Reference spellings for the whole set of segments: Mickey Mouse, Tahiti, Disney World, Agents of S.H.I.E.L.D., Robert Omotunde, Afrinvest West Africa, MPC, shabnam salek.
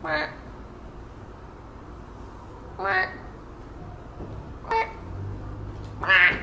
Quack. Quack. Quack. Quack.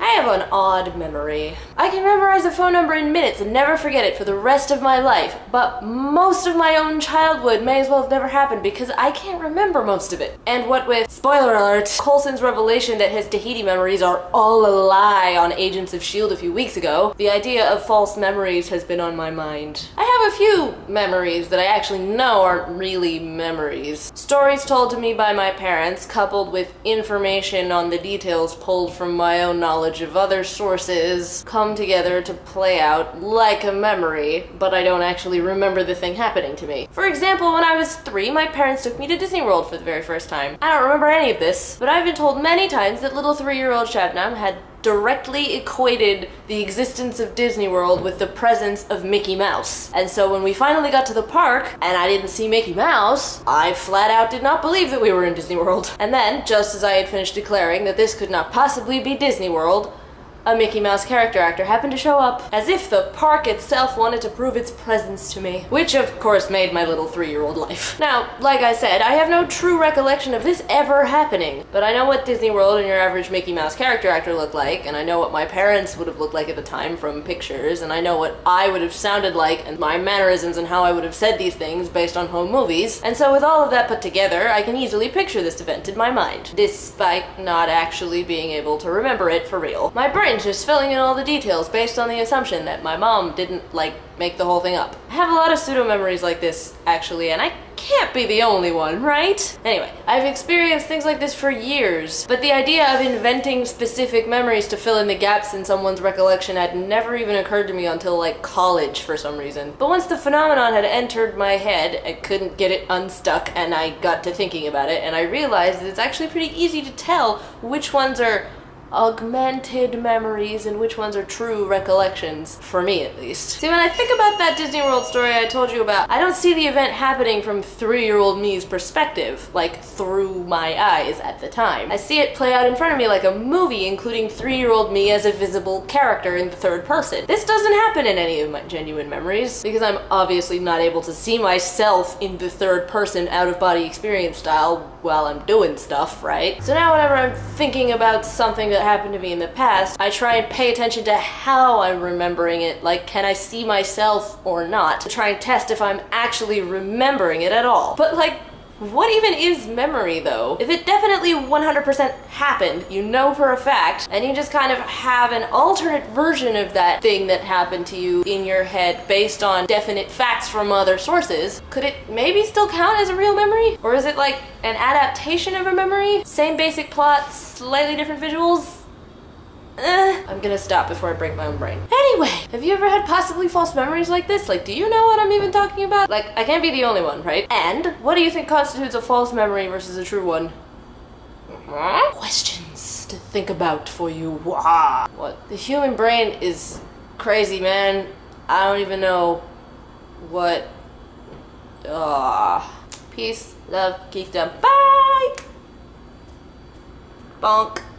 I have an odd memory. I can memorize a phone number in minutes and never forget it for the rest of my life, but most of my own childhood may as well have never happened because I can't remember most of it. And what with, spoiler alert, Coulson's revelation that his Tahiti memories are all a lie on Agents of S.H.I.E.L.D. a few weeks ago, the idea of false memories has been on my mind. I have a few memories that I actually know aren't really memories. Stories told to me by my parents, coupled with information on the details pulled from my own knowledge of other sources, come together to play out like a memory, but I don't actually remember the thing happening to me. For example, when I was 3, my parents took me to Disney World for the very first time. I don't remember any of this, but I've been told many times that little 3-year-old Shabnam had directly equated the existence of Disney World with the presence of Mickey Mouse. And so when we finally got to the park and I didn't see Mickey Mouse, I flat out did not believe that we were in Disney World. And then, just as I had finished declaring that this could not possibly be Disney World, a Mickey Mouse character actor happened to show up, as if the park itself wanted to prove its presence to me. Which, of course, made my little 3-year-old life. Now, like I said, I have no true recollection of this ever happening, but I know what Disney World and your average Mickey Mouse character actor looked like, and I know what my parents would have looked like at the time from pictures, and I know what I would have sounded like, and my mannerisms and how I would have said these things based on home movies, and so with all of that put together, I can easily picture this event in my mind, despite not actually being able to remember it for real. My brain just filling in all the details based on the assumption that my mom didn't, like, make the whole thing up. I have a lot of pseudo-memories like this, actually, and I can't be the only one, right? Anyway, I've experienced things like this for years, but the idea of inventing specific memories to fill in the gaps in someone's recollection had never even occurred to me until, like, college for some reason. But once the phenomenon had entered my head, I couldn't get it unstuck, and I got to thinking about it, and I realized that it's actually pretty easy to tell which ones are augmented memories and which ones are true recollections, for me at least. See, when I think about that Disney World story I told you about, I don't see the event happening from 3-year-old me's perspective, like through my eyes at the time. I see it play out in front of me like a movie, including 3-year-old me as a visible character in the third person. This doesn't happen in any of my genuine memories, because I'm obviously not able to see myself in the third person out-of-body experience style while I'm doing stuff, right? So now whenever I'm thinking about something that happened to me in the past, I try and pay attention to how I'm remembering it, like, can I see myself or not, to try and test if I'm actually remembering it at all. But, like, what even is memory, though? If it definitely 100% happened, you know for a fact, and you just kind of have an alternate version of that thing that happened to you in your head based on definite facts from other sources, could it maybe still count as a real memory? Or is it like an adaptation of a memory? Same basic plot, slightly different visuals? I'm gonna stop before I break my own brain. Anyway, have you ever had possibly false memories like this? Like, do you know what I'm even talking about? Like, I can't be the only one, right? And what do you think constitutes a false memory versus a true one? Questions to think about for you. What? The human brain is crazy, man. I don't even know what. Peace, love, geekdom. Bye! Bonk.